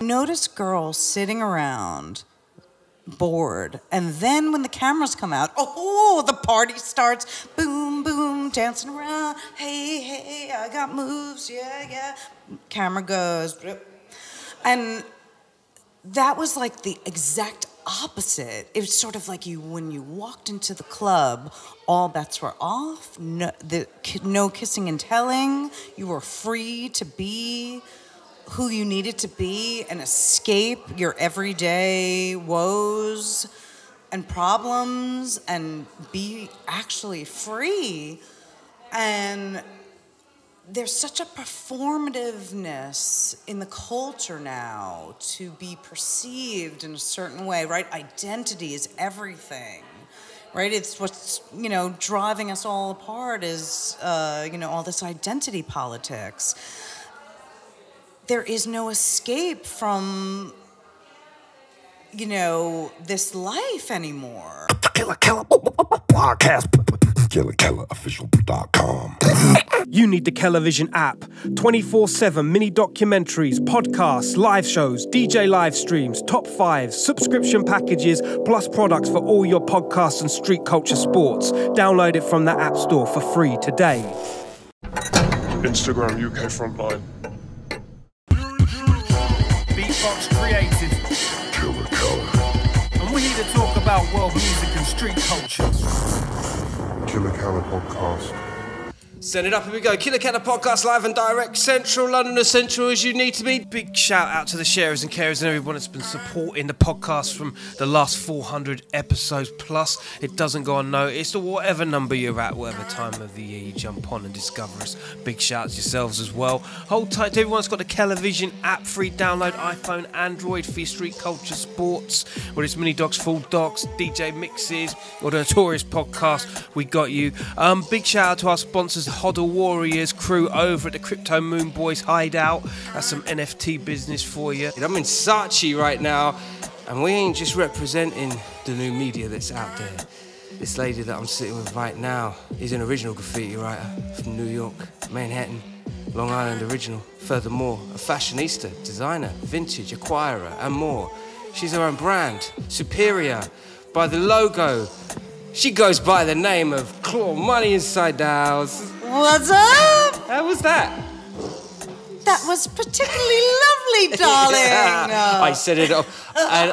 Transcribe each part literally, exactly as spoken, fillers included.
Notice girls sitting around bored, and then when the cameras come out, oh, the party starts, boom, boom, dancing around, hey, hey, I got moves, yeah, yeah. Camera goes, and that was like the exact opposite. It was sort of like you, when you walked into the club, all bets were off, no, the, no kissing and telling, you were free to be who you needed to be and escape your everyday woes and problems and be actually free. And there's such a performativeness in the culture now to be perceived in a certain way, right? Identity is everything, right? It's what's, you know, driving us all apart is, uh, you know, all this identity politics. There is no escape from, you know, this life anymore. Killa Kela Podcast. Killa Kela Official dot com. You need the KellaVision app. twenty-four seven mini documentaries, podcasts, live shows, D J live streams, top fives, subscription packages, plus products for all your podcasts and street culture sports. Download it from the App Store for free today. Instagram U K Frontline. Beatbox created. Killa Kela. And we're here to talk about world music and street culture. Killa Kela Podcast. Send it up, here we go. Killa Kela Podcast, live and direct, central London, as central as you need to be. Big shout out to the sharers and carers and everyone that's been supporting the podcast from the last four hundred episodes plus. It doesn't go unnoticed, or whatever number you're at, whatever time of the year you jump on and discover us. Big shouts yourselves as well. Hold tight to everyone that's got the KellaVision app, free download, iPhone, Android, for your street culture sports, whether it's mini docs, full docs, D J mixes, or the Notorious Podcast, we got you. Um, big shout out to our sponsors, the Hodl Warriors crew over at the Crypto Moon Boys Hideout. That's some N F T business for you. I'm in Saatchi right now, and we ain't just representing the new media that's out there. This lady that I'm sitting with right now is an original graffiti writer from New York, Manhattan, Long Island original. Furthermore, a fashionista, designer, vintage, acquirer, and more. She's her own brand, superior, by the logo. She goes by the name of Claw Money inside the house. What's up? How was that? That was particularly lovely, darling. Yeah, I said it all. And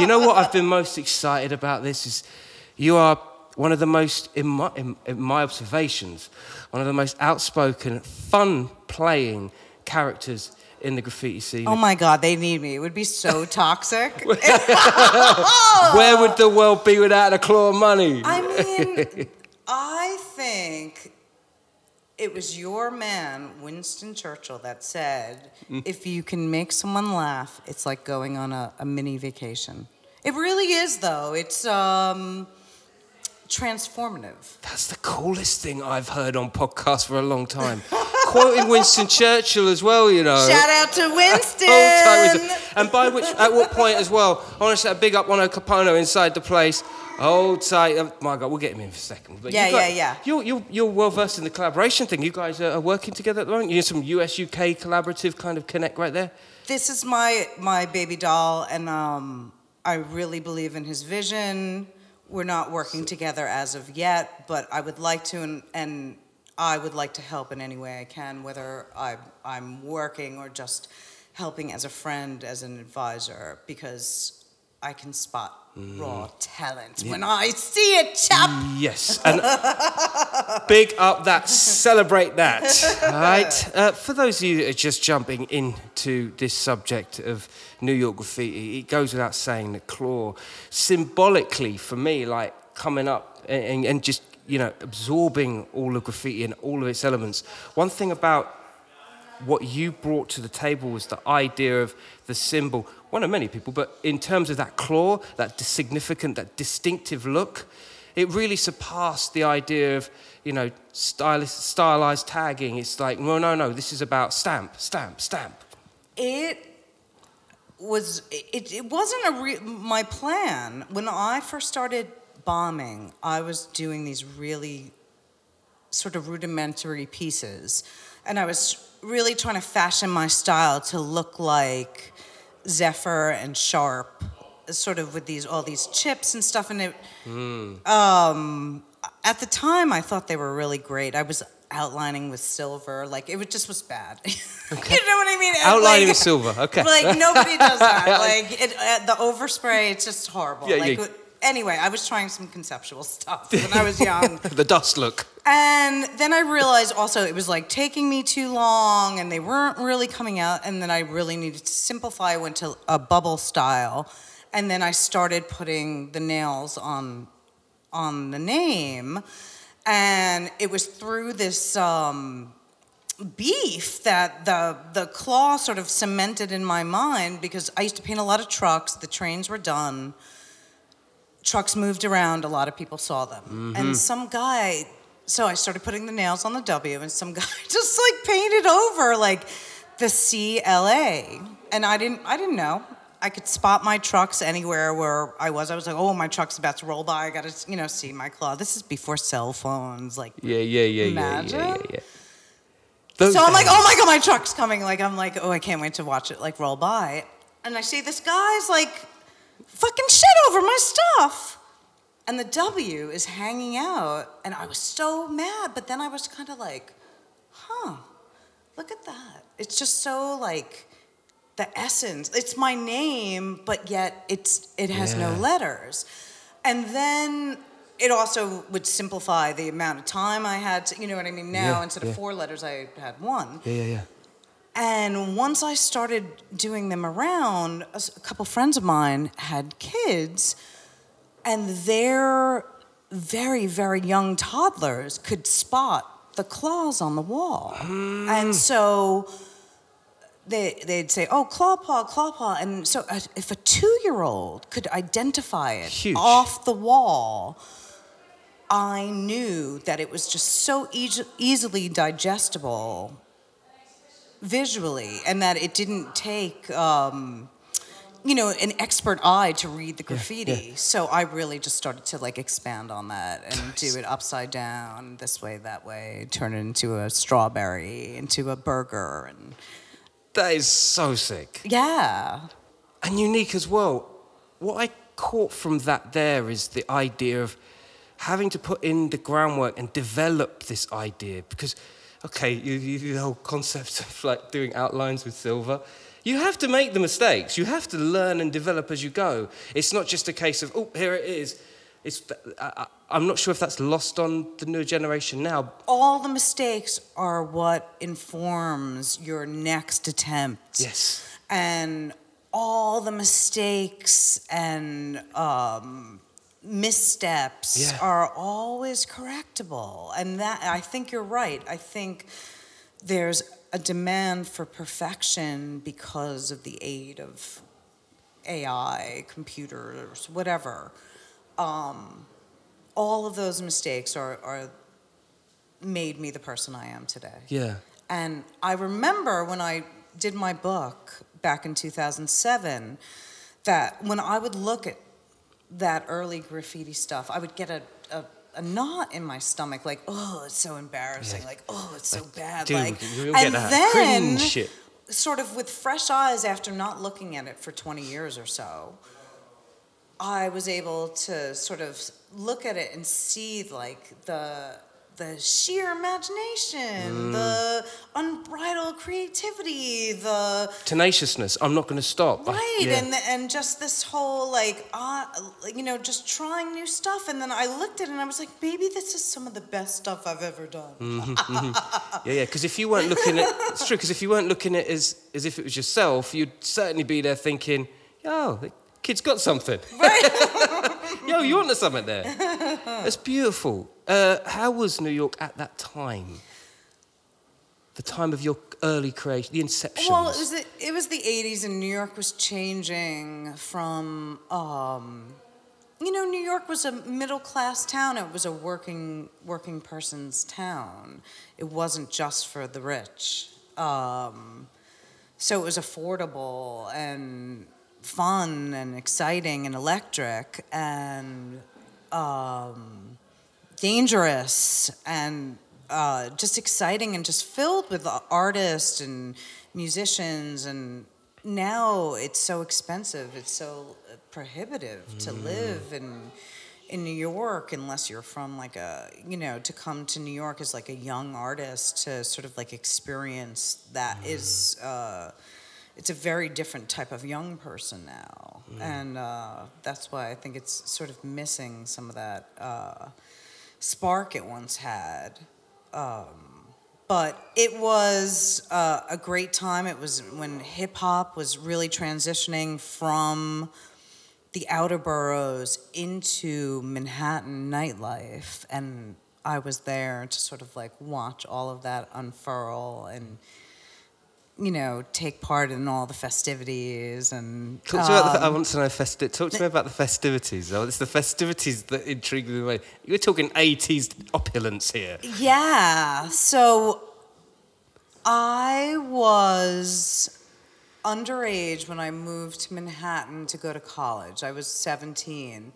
you know what I've been most excited about this is you are one of the most, in my, in, in my observations, one of the most outspoken, fun-playing characters in the graffiti scene. Oh, my God, they need me. It would be so toxic. Where would the world be without a Claw Money? I mean, I think it was your man, Winston Churchill, that said, mm. if you can make someone laugh, it's like going on a, a mini vacation. It really is, though. It's um, transformative. That's the coolest thing I've heard on podcasts for a long time. Quoting Winston Churchill as well, you know. Shout out to Winston! And by which, at what point as well, I want to say a big up on Capone inside the place. Hold tight. Oh, my God, we'll get him in for a second. But yeah, got, yeah, yeah. You're, you're, you're well-versed in the collaboration thing. You guys are working together at the moment? You're some U S U K collaborative kind of connect right there? This is my, my baby doll, and um, I really believe in his vision. We're not working together as of yet, but I would like to, and, and I would like to help in any way I can, whether I, I'm working or just helping as a friend, as an advisor, because I can spot Mm. raw talent yeah. when I see it, chap. Yes, and big up that, celebrate that. All right. Uh, for those of you that are just jumping into this subject of New York graffiti, it goes without saying that Claw, symbolically for me, like coming up and, and just, you know, absorbing all of graffiti and all of its elements. One thing about what you brought to the table was the idea of the symbol, one of many people, but in terms of that claw, that significant, that distinctive look, it really surpassed the idea of, you know, stylized tagging. It's like, no, no, no, this is about stamp, stamp, stamp. It was, it, it wasn't a re my plan. When I first started bombing, I was doing these really sort of rudimentary pieces, and I was really trying to fashion my style to look like Zephyr and Sharp, sort of with these all these chips and stuff in it. Mm. Um, at the time, I thought they were really great. I was outlining with silver, like it was, just was bad. Okay. You know what I mean? And outlining like, with silver, okay. Like nobody does that. Like it, uh, the overspray, it's just horrible. Yeah, like, yeah. Anyway, I was trying some conceptual stuff when I was young. The dust look. And then I realized also it was like taking me too long and they weren't really coming out. And then I really needed to simplify. I went to a bubble style. And then I started putting the nails on, on the name. And it was through this um, beef that the, the claw sort of cemented in my mind, because I used to paint a lot of trucks. The trains were done. Trucks moved around, a lot of people saw them. Mm-hmm. And some guy, so I started putting the nails on the W, and some guy just like painted over like the C L A. And I didn't, I didn't know. I could spot my trucks anywhere where I was. I was like, oh, my truck's about to roll by. I gotta, you know, see my claw. This is before cell phones. Like, yeah, yeah, yeah, imagine. yeah, yeah, yeah. yeah. Those so days. I'm like, oh my God, my truck's coming. Like, I'm like, oh, I can't wait to watch it like roll by. And I see this guy's like, fucking shit over my stuff. And the W is hanging out. And I was so mad. But then I was kind of like, huh, look at that. It's just so like the essence. It's my name, but yet it's it has yeah. no letters. And then it also would simplify the amount of time I had to, you know what I mean? Now, yeah, instead yeah. of four letters, I had one. Yeah, yeah, yeah. And once I started doing them around, a couple friends of mine had kids, and their very, very young toddlers could spot the claws on the wall. Mm. And so they, they'd say, oh, claw paw, claw paw. And so if a two-year-old could identify it Huge. off the wall, I knew that it was just so e easily digestible visually, and that it didn't take, um, you know, an expert eye to read the graffiti. Yeah, yeah. So I really just started to like expand on that and do it upside down, this way, that way, turn it into a strawberry, into a burger, and that is so sick. Yeah, and unique as well. What I caught from that there is the idea of having to put in the groundwork and develop this idea, because. Okay, you, you, the whole concept of like doing outlines with silver. You have to make the mistakes. You have to learn and develop as you go. It's not just a case of, oh, here it is. It's, I, I'm not sure if that's lost on the new generation now. All the mistakes are what informs your next attempt. Yes. And all the mistakes and um, missteps yeah. are always correctable. And that, I think you're right. I think there's a demand for perfection because of the aid of A I, computers, whatever. Um, all of those mistakes are, are made me the person I am today. Yeah. And I remember when I did my book back in two thousand seven, that when I would look at that early graffiti stuff, I would get a, a, a knot in my stomach, like, oh, it's so embarrassing, yeah. like, oh, it's so bad. Dude, like, you'll get and that then, cringe. Sort of with fresh eyes after not looking at it for twenty years or so, I was able to sort of look at it and see, like, the, the sheer imagination, mm. the unbridled creativity, the tenaciousness. I'm not going to stop. Right, I, yeah. and and just this whole like, uh, you know, just trying new stuff. And then I looked at it and I was like, maybe this is some of the best stuff I've ever done. Mm-hmm, mm-hmm. Yeah, yeah. Because if you weren't looking at, it's true. Because if you weren't looking at as as if it was yourself, you'd certainly be there thinking, oh, the kid's got something. Right. Yo, you want to something there? That's beautiful. Uh, how was New York at that time? The time of your early creation, the inception. Well, it was the, it was the eighties, and New York was changing from, um, you know, New York was a middle-class town. It was a working working person's town. It wasn't just for the rich. Um, so it was affordable and fun and exciting and electric and. Um, dangerous and uh, just exciting and just filled with artists and musicians and now it's so expensive. It's so prohibitive mm. to live in in New York unless you're from like a, you know, to come to New York as like a young artist to sort of like experience that mm. is, uh, it's a very different type of young person now. Mm. And uh, that's why I think it's sort of missing some of that uh, spark it once had. Um, But it was uh, a great time. It was when hip-hop was really transitioning from the outer boroughs into Manhattan nightlife. And I was there to sort of like watch all of that unfurl and, you know, take part in all the festivities. And talk to um, about the, I want to know, festi talk to me about the festivities. Oh, it's the festivities that intrigue me away. You're talking eighties opulence here. Yeah, so I was underage when I moved to Manhattan to go to college. I was seventeen,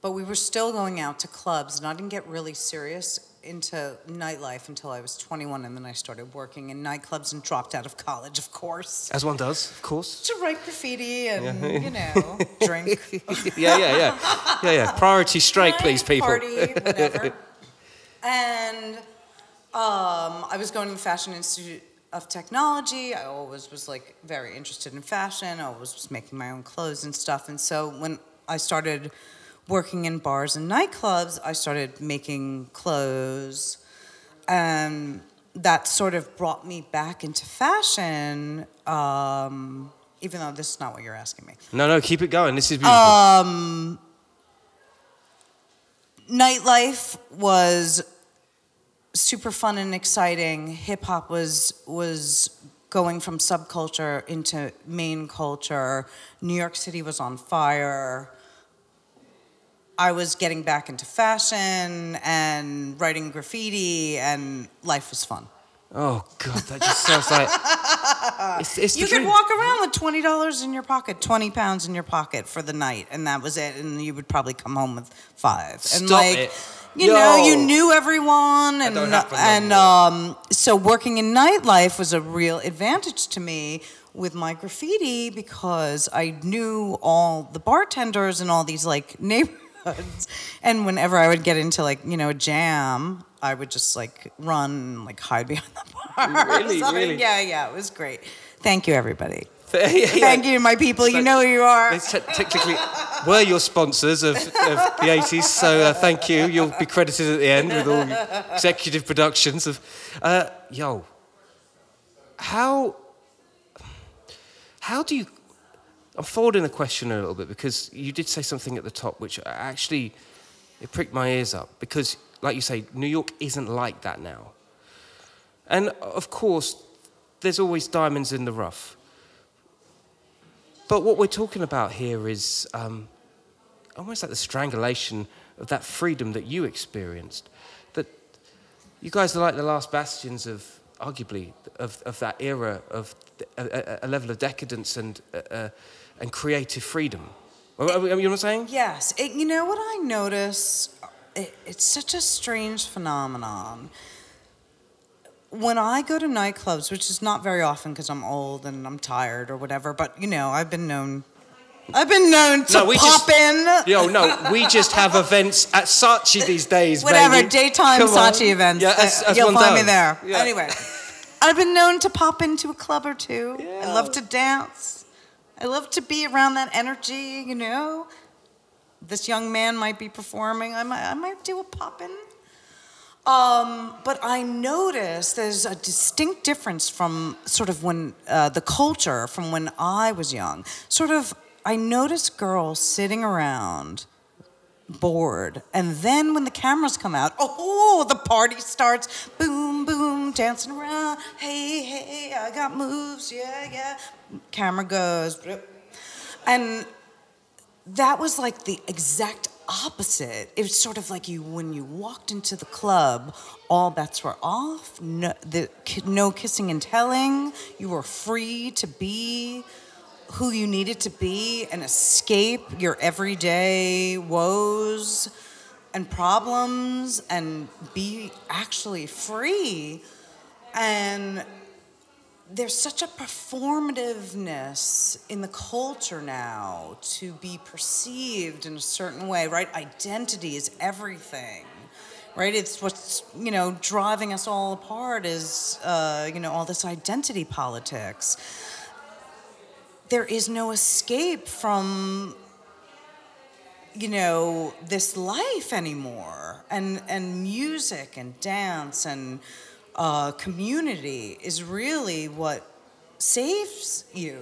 but we were still going out to clubs, and I didn't get really serious into nightlife until I was twenty-one, and then I started working in nightclubs and dropped out of college, of course. As one does, of course. To write graffiti and, yeah. you know, drink. yeah, yeah, yeah. Yeah, yeah. Priority straight, night, please, people. Party, whatever. And um, I was going to the Fashion Institute of Technology. I always was, like, very interested in fashion. I always was making my own clothes and stuff. And so when I started working in bars and nightclubs, I started making clothes, and that sort of brought me back into fashion. Um, even though this is not what you're asking me. No, no, keep it going. This is beautiful. Um, nightlife was super fun and exciting. Hip hop was was. going from subculture into main culture. New York City was on fire. I was getting back into fashion and writing graffiti, and life was fun. Oh, God, that just sounds like... It's, it's you could dream. walk around with twenty dollars in your pocket, twenty pounds in your pocket for the night, and that was it, and you would probably come home with five. Stop and like, it. You Yo. know, you knew everyone, and, and um, so working in nightlife was a real advantage to me with my graffiti because I knew all the bartenders and all these, like, neighbors. And whenever I would get into, like, you know, a jam, I would just, like, run, like, hide behind the bar. Really, so, really? Yeah, yeah, it was great. Thank you, everybody. yeah, yeah. Thank you, my people. So, you know who you are. They technically were your sponsors of, of the eighties, so uh, thank you. You'll be credited at the end with all your executive productions of... Uh, yo, how... How do you... I'm forwarding the question a little bit because you did say something at the top which actually, it pricked my ears up because, like you say, New York isn't like that now. And, of course, there's always diamonds in the rough. But what we're talking about here is um, almost like the strangulation of that freedom that you experienced. That you guys are like the last bastions of, arguably, of, of that era of a, a level of decadence and... Uh, and creative freedom. It, you know what I'm saying? Yes. It, you know what I notice? It, it's such a strange phenomenon. When I go to nightclubs, which is not very often because I'm old and I'm tired or whatever, but, you know, I've been known... I've been known to no, we pop just, in. Yo, no, we just have events at Saatchi these days, Whatever, baby. daytime Come Saatchi on. events. Yeah, as, as You'll find does. me there. Yeah. Anyway, I've been known to pop into a club or two. Yeah. I love to dance. I love to be around that energy, you know. This young man might be performing. I might, I might do a poppin'. Um, but I notice there's a distinct difference from sort of when uh, the culture from when I was young. Sort of, I notice girls sitting around, bored, and then when the cameras come out, oh, the party starts. Boom, boom, dancing around. Hey, hey, I got moves. Yeah, yeah. Camera goes, and that was like the exact opposite. It was sort of like you when you walked into the club, all bets were off. No, the, no kissing and telling. You were free to be who you needed to be and escape your everyday woes and problems and be actually free. And there's such a performativeness in the culture now to be perceived in a certain way, right? Identity is everything, right? It's what's, you know, driving us all apart is, uh, you know, all this identity politics. There is no escape from, you know, this life anymore. And, and music and dance and Uh, community is really what saves you,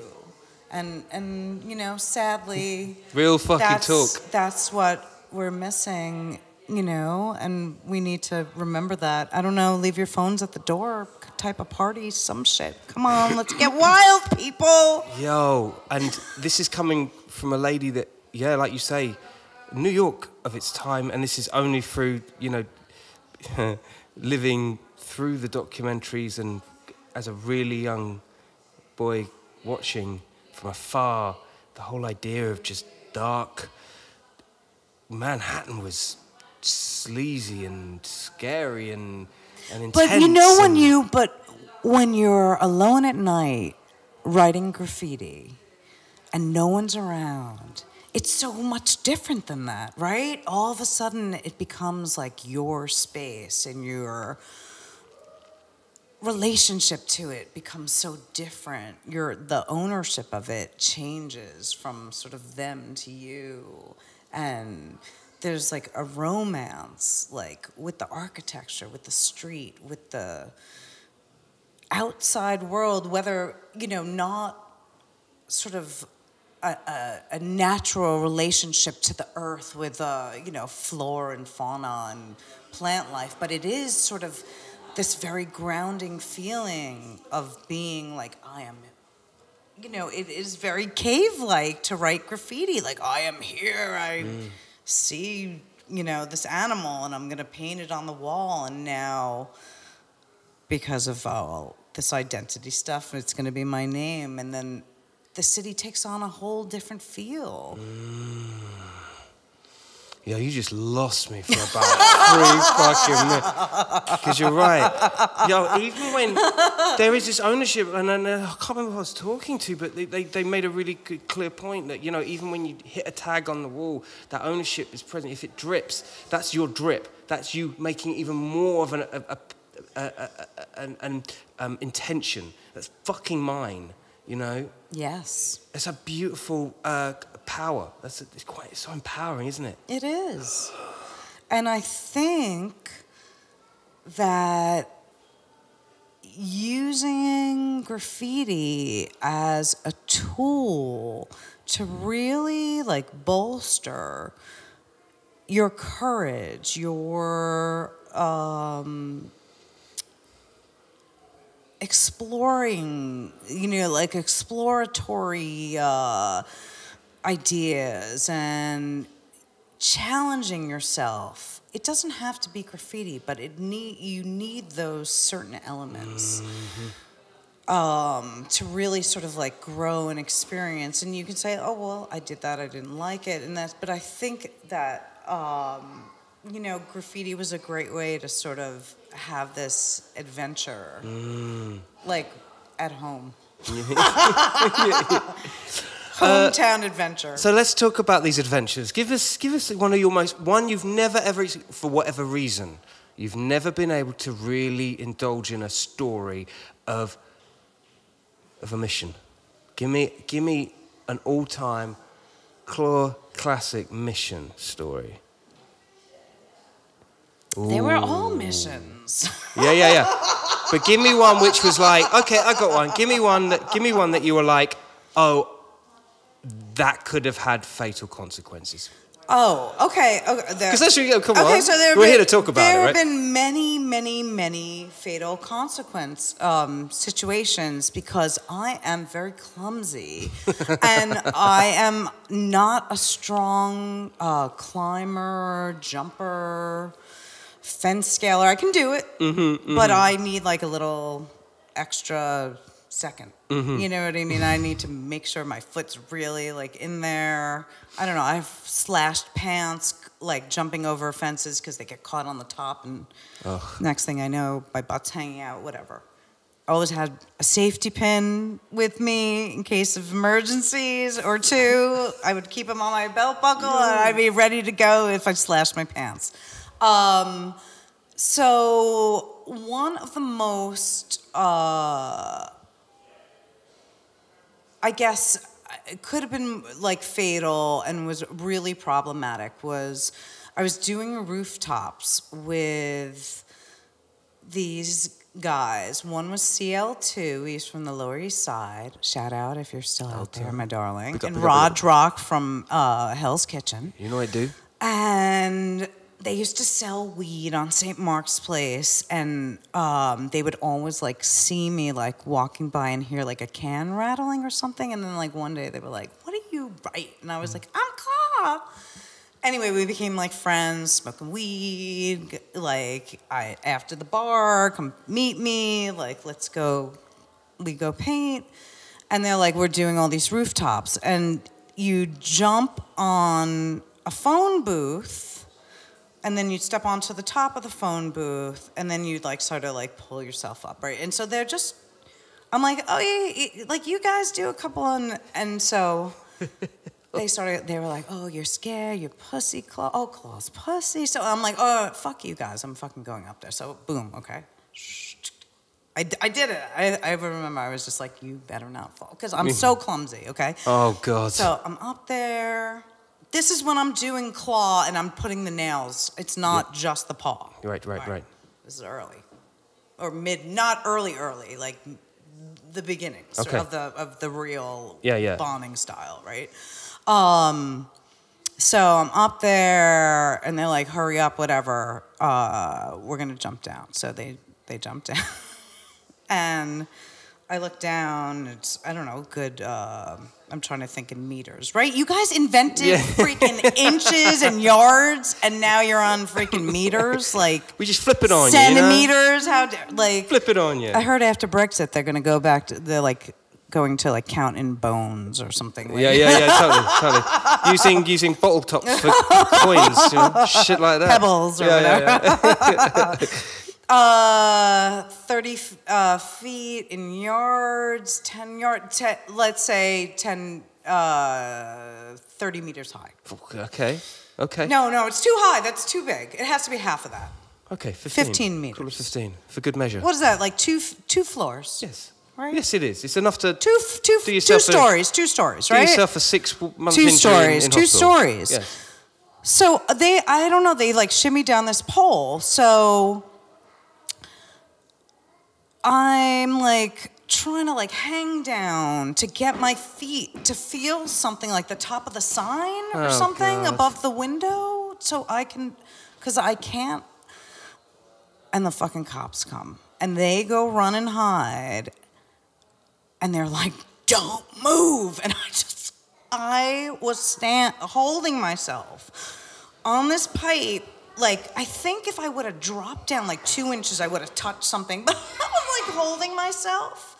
and and you know, sadly, real fucking that's, talk. That's what we're missing, you know, and we need to remember that. I don't know, leave your phones at the door, type of party, some shit. Come on, let's get wild, people. Yo, and this is coming from a lady that, yeah, like you say, New York of its time, and this is only through, you know, living through the documentaries and as a really young boy watching from afar, the whole idea of just dark... Manhattan was sleazy and scary and, and intense. But you know when you... But when you're alone at night writing graffiti and no one's around, it's so much different than that, right? All of a sudden it becomes like your space and your... relationship to it becomes so different. Your the ownership of it changes from sort of them to you, and there's like a romance, like with the architecture, with the street, with the outside world, whether, you know, not sort of a, a, a natural relationship to the earth with uh, you know, flora and fauna and plant life, but it is sort of this very grounding feeling of being like, I am, you know, it is very cave-like to write graffiti. Like, I am here, I mm. see, you know, this animal, and I'm going to paint it on the wall. And now, because of all this identity stuff, it's going to be my name. And then the city takes on a whole different feel. Mm. Yeah, you just lost me for about three fucking minutes. Because you're right. Yo, even when there is this ownership, and I, I can't remember who I was talking to, but they, they, they made a really good, clear point that, you know, even when you hit a tag on the wall, that ownership is present. If it drips, that's your drip. That's you making even more of an, a, a, a, a, an, an um, intention. That's fucking mine, you know? Yes. It's a beautiful... Uh, power. That's a, it's quite it's so empowering, isn't it? It is. And I think that using graffiti as a tool to really like bolster your courage, your um exploring, you know, like exploratory uh ideas and challenging yourself. It doesn't have to be graffiti, but it need you need those certain elements mm-hmm. um, to really sort of like grow and experience. And you can say, "Oh well, I did that. I didn't like it," and that's. But I think that um, you know, graffiti was a great way to sort of have this adventure, mm. like at home. Hometown uh, adventure. So let's talk about these adventures. Give us, give us one of your most, one you've never ever, for whatever reason, you've never been able to really indulge in a story of, of a mission. Give me, give me an all-time Claw classic mission story. Ooh. They were all missions. Yeah, yeah, yeah. But give me one which was like, okay, I got one. Give me one that, give me one that you were like, oh. That could have had fatal consequences. Oh, okay. Because okay, actually, come okay, on. So there We're been, here to talk about it, right? There have been many, many, many fatal consequence um, situations because I am very clumsy and I am not a strong uh, climber, jumper, fence scaler. I can do it, mm-hmm, mm-hmm. but I need like a little extra... second. Mm-hmm. You know what I mean? I need to make sure my foot's really like in there. I don't know. I've slashed pants like jumping over fences because they get caught on the top and ugh. Next thing I know, my butt's hanging out, whatever. I always had a safety pin with me in case of emergencies or two. I would keep them on my belt buckle, and I'd be ready to go if I slashed my pants. Um, so one of the most, uh, I guess, it could have been like fatal and was really problematic was I was doing rooftops with these guys. One was C L two, he's from the Lower East Side. Shout out if you're still out there, my darling. And Rod Rock from uh, Hell's Kitchen. You know I do. And they used to sell weed on Saint Mark's Place, and um, they would always like see me like walking by and hear like a can rattling or something. And then like one day they were like, "What do you write?" And I was like, "I'm Claw." Anyway, we became like friends, smoking weed, like I after the bar, come meet me, like let's go, we go paint. And they're like, we're doing all these rooftops. And you jump on a phone booth, and then you step onto the top of the phone booth, and then you like sort of like pull yourself up, right? And so they're just, I'm like, oh yeah, yeah, like you guys do a couple, and, and so... They started, they were like, oh, you're scared, you're pussy, Claw, oh, Claw's pussy. So I'm like, oh, fuck you guys, I'm fucking going up there. So boom, okay. I, I did it. I, I remember I was just like, you better not fall, because I'm so clumsy, okay? Oh, God. So I'm up there. This is when I'm doing Claw and I'm putting the nails. It's not yeah. just the paw. Right, right, right, right. This is early. Or mid, not early, early, like the beginnings okay. of the of the real yeah, yeah. bombing style, right? Um, so I'm up there and they're like, hurry up, whatever, uh, we're going to jump down. So they, they jumped down and I look down, it's, I don't know, good, uh, I'm trying to think in meters, right? You guys invented yeah. freaking inches and yards, and now you're on freaking meters, like we just flip it on centimeters, you know? How dare, like flip it on you. I heard after Brexit, they're going to go back to, they're like, going to like count in bones or something. Like yeah, yeah, yeah, totally, totally. Using using bottle tops for coins, you know, shit like that. Pebbles or yeah, whatever. Yeah, yeah. uh, thirty uh, feet in yards, ten yards, ten, let's say ten, uh, thirty meters high. Okay, okay. No, no, it's too high. That's too big. It has to be half of that. Okay, fifteen. Fifteen meters. Call it fifteen for good measure. What is that? Like two two floors? Yes. Right? Yes, it is. It's enough to two, two, do yourself two stories, a, two stories, right? Do yourself a six-month two stories, in, in two hospital. stories. Yes. So they, I don't know, they like shimmy down this pole. So I'm like trying to like hang down to get my feet to feel something like the top of the sign or oh, something God. above the window, so I can, because I can't. And the fucking cops come and they go run and hide. And they're like, don't move. And I just, I was stand, holding myself on this pipe. Like, I think if I would have dropped down like two inches, I would have touched something. But I was like holding myself.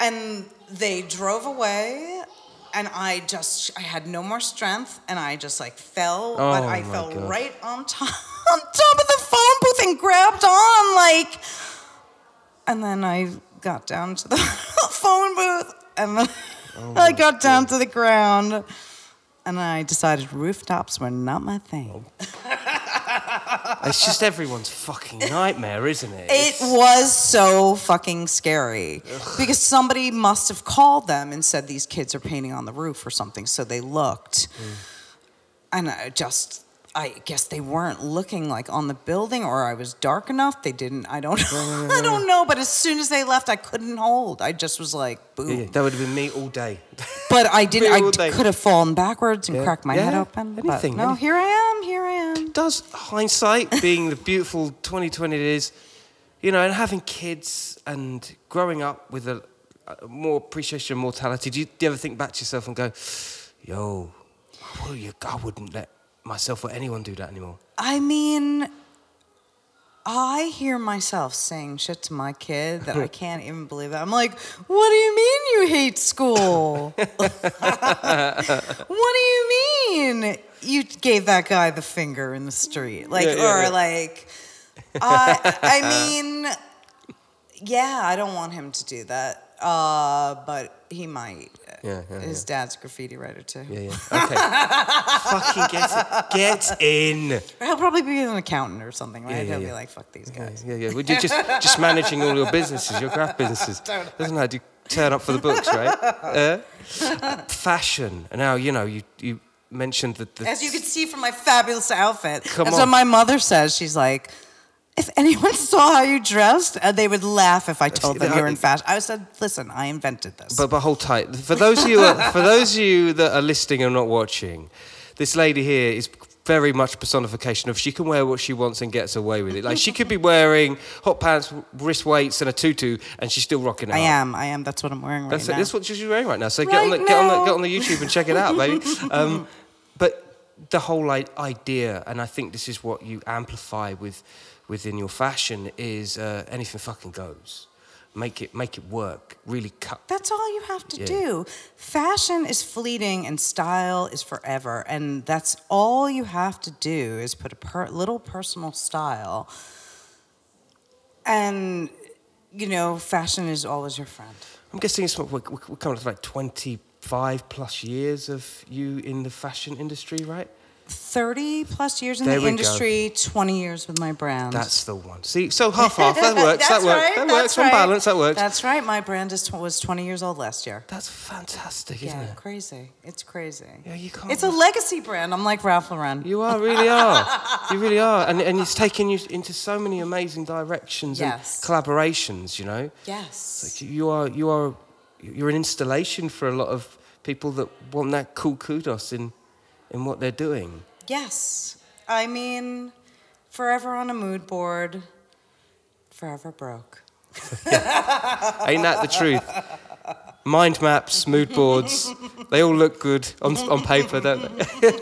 And they drove away. And I just, I had no more strength. And I just like fell. Oh, but I fell God. right on top, on top of the phone booth and grabbed on like... And then I got down to the phone booth, and then oh I got down God. to the ground, and I decided rooftops were not my thing. Oh. It's just everyone's fucking nightmare, isn't it? It was so fucking scary, Ugh. because somebody must have called them and said, these kids are painting on the roof or something, so they looked, mm. and I just... I guess they weren't looking like on the building, or I was dark enough. They didn't. I don't know. I don't know. But as soon as they left, I couldn't hold. I just was like, boom. Yeah, that would have been me all day. But I didn't. I could have fallen backwards and yeah. cracked my yeah. head open. Anything? No, anything. Here I am. Here I am. Does hindsight being the beautiful twenty twenty it is, you know, and having kids and growing up with a, a more appreciation of mortality? Do you, do you ever think back to yourself and go, "Yo, what you, I wouldn't let." myself or anyone do that anymore? I mean, I hear myself saying shit to my kid that I can't even believe that. I'm like, what do you mean you hate school? What do you mean you gave that guy the finger in the street? Like, yeah, yeah, or yeah. like, I, I mean, Yeah, I don't want him to do that. Uh, but he might. Yeah, yeah, His yeah. dad's a graffiti writer too. Yeah, yeah. Okay. Fucking get, get in. Or he'll probably be an accountant or something, right? Yeah, yeah, he'll yeah. be like, fuck these guys. Yeah, yeah. yeah. Well, you're just just managing all your businesses, your graph businesses. Totally. Doesn't that do turn up for the books, right? Uh, fashion. Now you know you you mentioned that. The As you can see from my fabulous outfit. Come That's on. What my mother says. She's like, if anyone saw how you dressed, uh, they would laugh if I told them you were in fashion. I said, "Listen, I invented this." But but hold tight. For those of you are, for those of you that are listening and not watching, this lady here is very much personification of she can wear what she wants and gets away with it. Like she could be wearing hot pants, wrist weights, and a tutu, and she's still rocking it. I up. am. I am. That's what I'm wearing right That's now. It. That's what she's wearing right now. So right get on the, now. get on the, get on the YouTube and check it out, baby. Um, but the whole idea, and I think this is what you amplify with. Within your fashion is uh, anything fucking goes. Make it, make it work. Really cut. That's all you have to yeah. do. Fashion is fleeting, and style is forever. And that's all you have to do is put a per little personal style. And you know, fashion is always your friend. I'm guessing it's what we're, we're coming up to like twenty-five plus years of you in the fashion industry, right? thirty plus years in there the industry, go. twenty years with my brand. That's the one. See, so half half, that works, that works, right, that works, right. on balance, that works. That's right, my brand is was twenty years old last year. That's fantastic, isn't yeah, it? Yeah, crazy, it's crazy. Yeah, you can't it's a legacy brand, I'm like Ralph Lauren. You are, really are, you really are. And, and it's taken you into so many amazing directions yes. and collaborations, you know? Yes. Like you are, you are, you're an installation for a lot of people that want that cool kudos in... in what they're doing. Yes. I mean, forever on a mood board, forever broke. Yeah. Ain't that the truth? Mind maps, mood boards, they all look good on, on paper, don't they?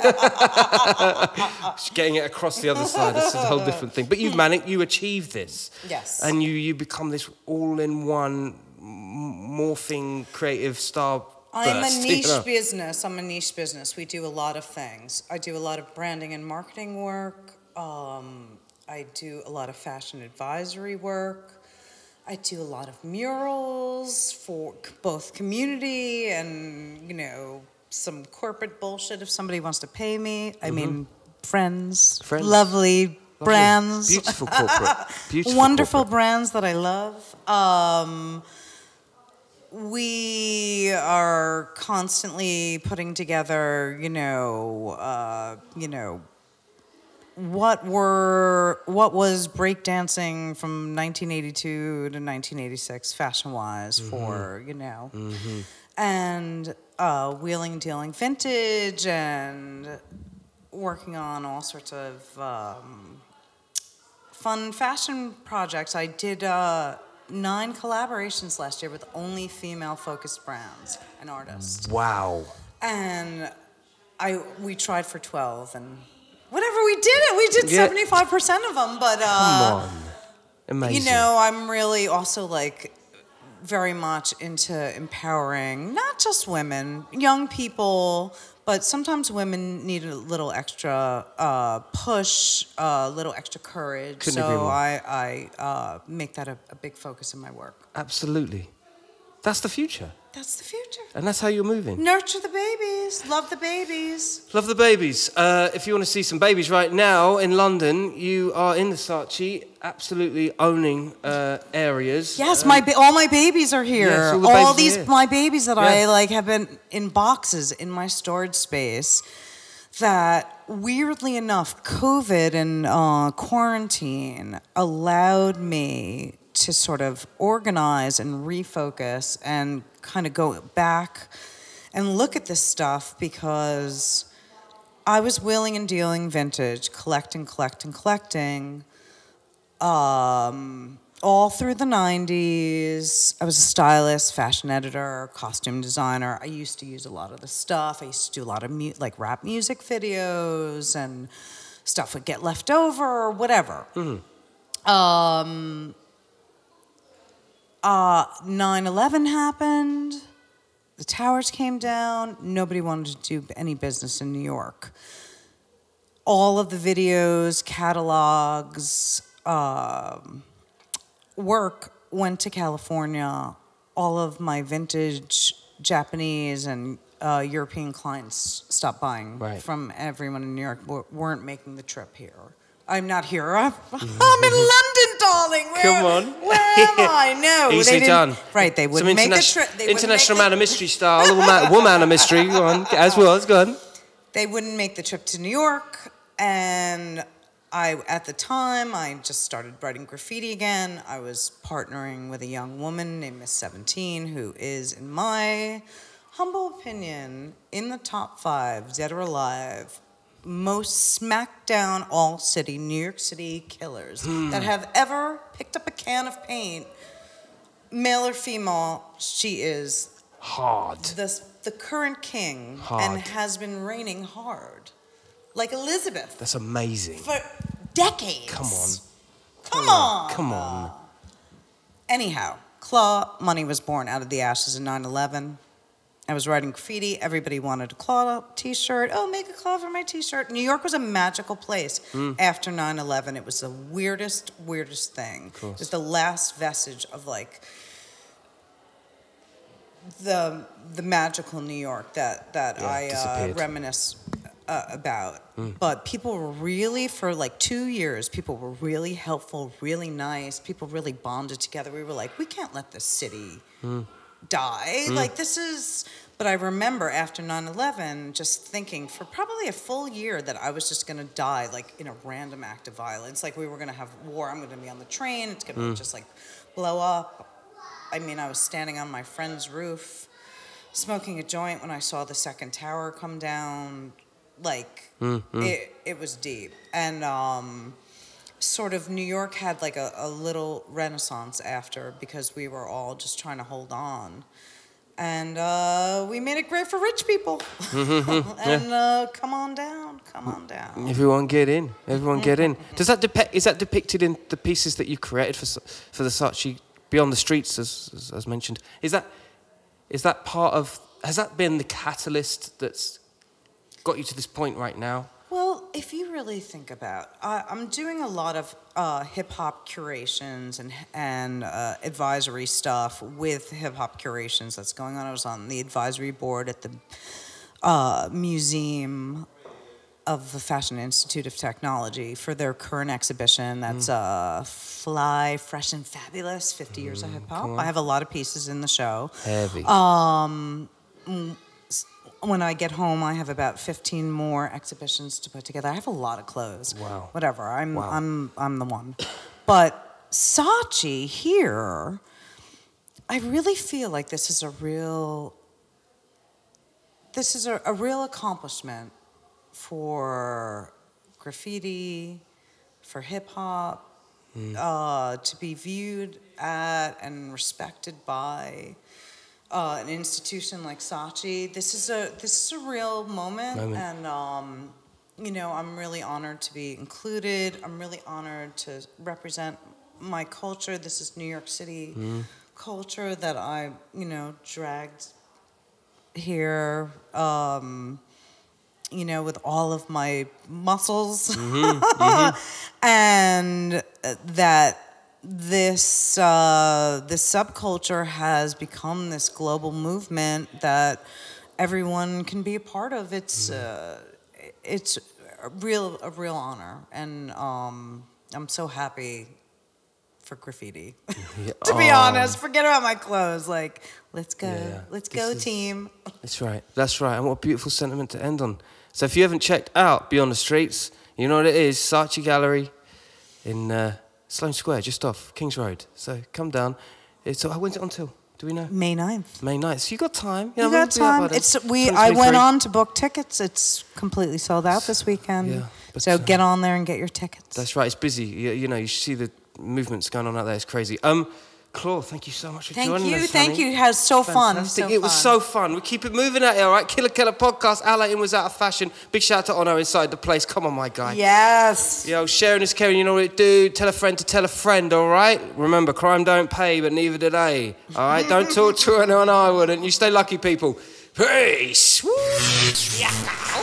Just getting it across the other side, it's a whole different thing. But you've managed, you achieve this. Yes. And you, you become this all-in-one, morphing, creative star. I'm a niche yeah. business. I'm a niche business. We do a lot of things. I do a lot of branding and marketing work. Um, I do a lot of fashion advisory work. I do a lot of murals for both community and, you know, some corporate bullshit if somebody wants to pay me. I mm-hmm. mean, friends, friends. Lovely, lovely brands. Beautiful corporate. Beautiful Wonderful corporate. brands that I love. Um... We are constantly putting together, you know, uh, you know, what were what was breakdancing from nineteen eighty-two to nineteen eighty-six, fashion-wise, mm-hmm. for you know, mm-hmm. and uh, wheeling, dealing, vintage, and working on all sorts of um, fun fashion projects. I did. Uh, Nine collaborations last year with only female-focused brands and artists. Wow! And I we tried for twelve, and whatever we did it, we did seventy-five yeah. percent of them. But uh, come on, amazing! You know, I'm really also like very much into empowering not just women, young people, but sometimes women need a little extra uh, push, a uh, little extra courage. Couldn't agree more. So I, I uh, make that a, a big focus in my work. Absolutely. That's the future. That's the future. And that's how you're moving. Nurture the babies. Love the babies. Love the babies. Uh, if you want to see some babies right now in London, you are in the Saatchi, absolutely owning uh, areas. Yes, um, my ba all my babies are here. Yes, all the all babies these are here. my babies that yeah. I like have been in boxes in my storage space. That weirdly enough, COVID and uh, quarantine allowed me to sort of organize and refocus and kind of go back and look at this stuff because I was wheeling and dealing vintage, collecting, collecting, collecting, um, all through the nineties. I was a stylist, fashion editor, costume designer. I used to use a lot of this stuff. I used to do a lot of mu like rap music videos and stuff would get left over or whatever. Mm-hmm. Um... Uh, nine eleven happened, the towers came down, nobody wanted to do any business in New York. All of the videos, catalogs, um, work went to California, all of my vintage Japanese and uh, European clients stopped buying right. from everyone in New York w weren't making the trip here. I'm not here. I'm, I'm in London, darling. Where, Come on. Where am I? No. Easily they done. Right, they wouldn't make the trip. International Man of Mystery style. Woman of Mystery. Go on. As well. It's good. They wouldn't make the trip to New York. And I, at the time, I just started writing graffiti again. I was partnering with a young woman named Miss Seventeen, who is, in my humble opinion, in the top five, dead or alive, most smackdown all-city, New York City killers mm. that have ever picked up a can of paint, male or female. She is hard. The, the current king hard. And has been reigning hard. Like Elizabeth. That's amazing. For decades. Come on. Come on. Come on. Anyhow, Claw Money was born out of the ashes of nine eleven. I was writing graffiti. Everybody wanted a Claw t-shirt. Oh, make a Claw for my t-shirt. New York was a magical place. Mm. After nine eleven, it was the weirdest, weirdest thing. It was the last vestige of, like, the the magical New York that, that yeah, I uh, reminisce Uh, about, mm. but people were really, for like two years, people were really helpful, really nice. People really bonded together. We were like, we can't let this city mm. die. Mm. Like this is, but I remember after nine eleven, just thinking for probably a full year that I was just gonna die like in a random act of violence. Like we were gonna have war. I'm gonna be on the train. It's gonna mm. just like blow up. I mean, I was standing on my friend's roof, smoking a joint when I saw the second tower come down. Like, mm, mm. It, it was deep. And um, sort of New York had like a, a little renaissance after because we were all just trying to hold on. And uh, we made it great for rich people. Mm-hmm, and yeah. uh, come on down, come on down. Everyone get in, everyone get in. Does that depict, is that depicted in the pieces that you created for, for the Saatchi, Beyond the Streets, as, as, as mentioned? Is that, is that part of, has that been the catalyst that's got you to this point right now? Well, if you really think about, uh, I'm doing a lot of uh, hip hop curations and and uh, advisory stuff with hip hop curations that's going on. I was on the advisory board at the uh, museum of the Fashion Institute of Technology for their current exhibition. That's mm. uh, Fly, Fresh and Fabulous, fifty mm, years of hip hop. I have a lot of pieces in the show. Heavy. Um. When I get home, I have about fifteen more exhibitions to put together. I have a lot of clothes. Wow. Whatever. I'm wow. I'm I'm the one. But Saatchi here, I really feel like this is a real this is a, a real accomplishment for graffiti, for hip hop, mm. uh, to be viewed at and respected by Uh, an institution like Saatchi. This is a this is a real moment, moment. and um, you know, I'm really honored to be included. I'm really honored to represent my culture. This is New York City mm. culture that I, you know, dragged here. Um, you know, with all of my muscles, mm-hmm. Mm-hmm. and that. This uh, this subculture has become this global movement that everyone can be a part of. It's uh, it's a real a real honor, and um, I'm so happy for graffiti. Yeah. To be oh. honest, forget about my clothes. Like, let's go, yeah. let's this go, is, team. That's right, that's right. And what a beautiful sentiment to end on. So, if you haven't checked out Beyond the Streets, you know what it is: Saatchi Gallery in. Uh, Sloane Square, just off Kings Road. So come down. It's oh, when's it until? Do we know? May ninth. May ninth. So you got time. You, know, you got time. It's we. I went on to book tickets. It's completely sold out this weekend. Yeah, but, so uh, get on there and get your tickets. That's right. It's busy. You, you know, you see the movements going on out there. It's crazy. Um, Claw, thank you so much for thank joining you, us. Thank you. Thank you. It was so Fantastic. fun. So it was fun. so fun. We keep it moving out here, all right? Killa Kela Podcast. Alain was out of fashion. Big shout out to Ono inside the place. Come on, my guy. Yes. Yo, sharing is caring. You know what it do. Tell a friend to tell a friend, all right? Remember, crime don't pay, but neither do they. All right? Don't talk to her, no, and I wouldn't. You stay lucky, people. Peace. Woo. Yeah.